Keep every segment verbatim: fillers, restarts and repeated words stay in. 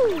Oh yeah.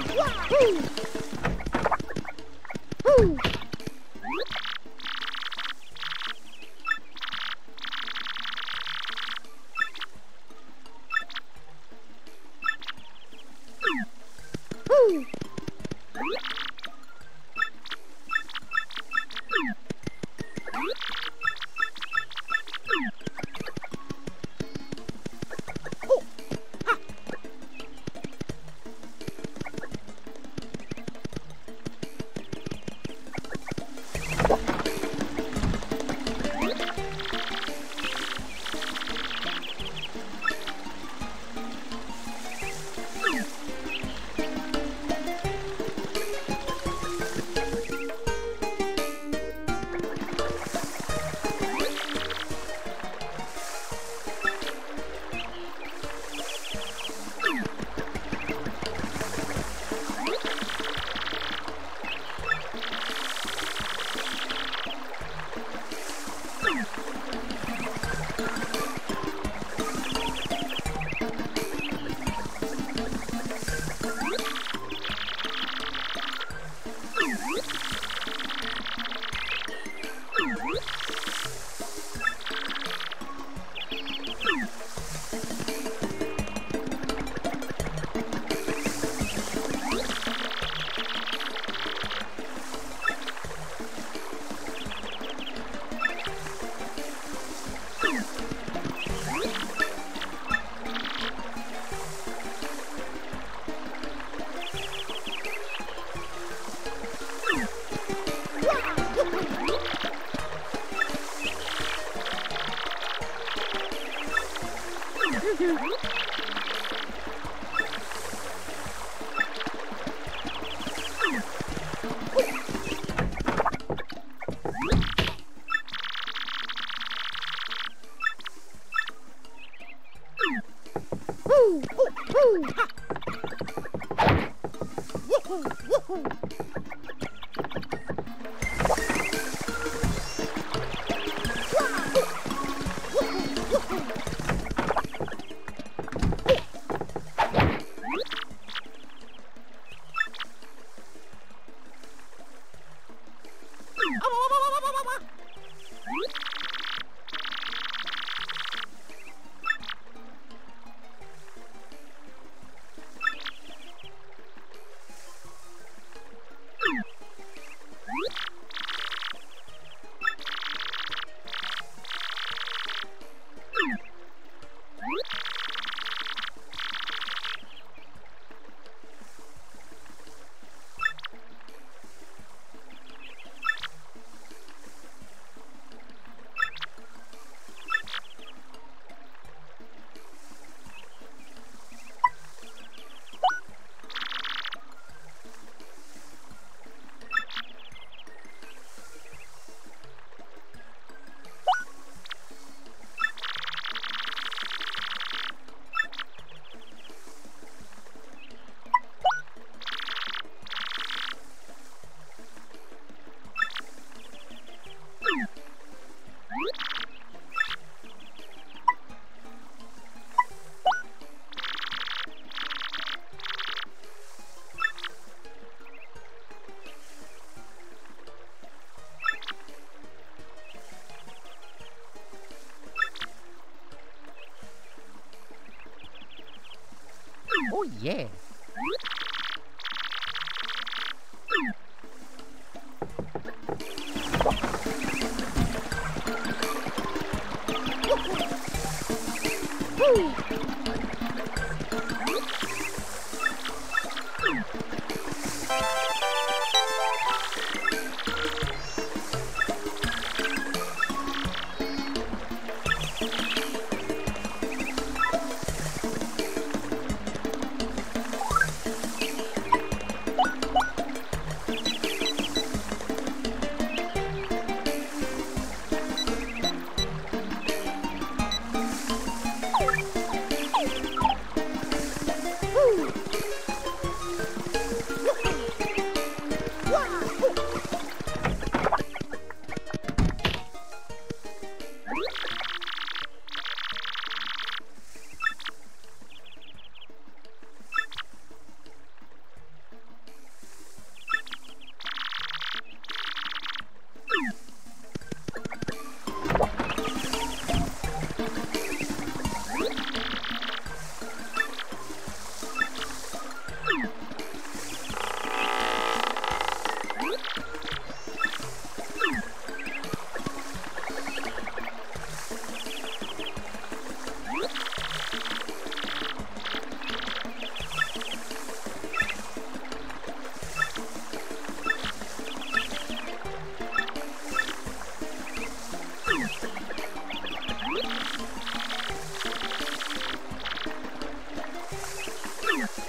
What?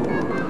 Wow!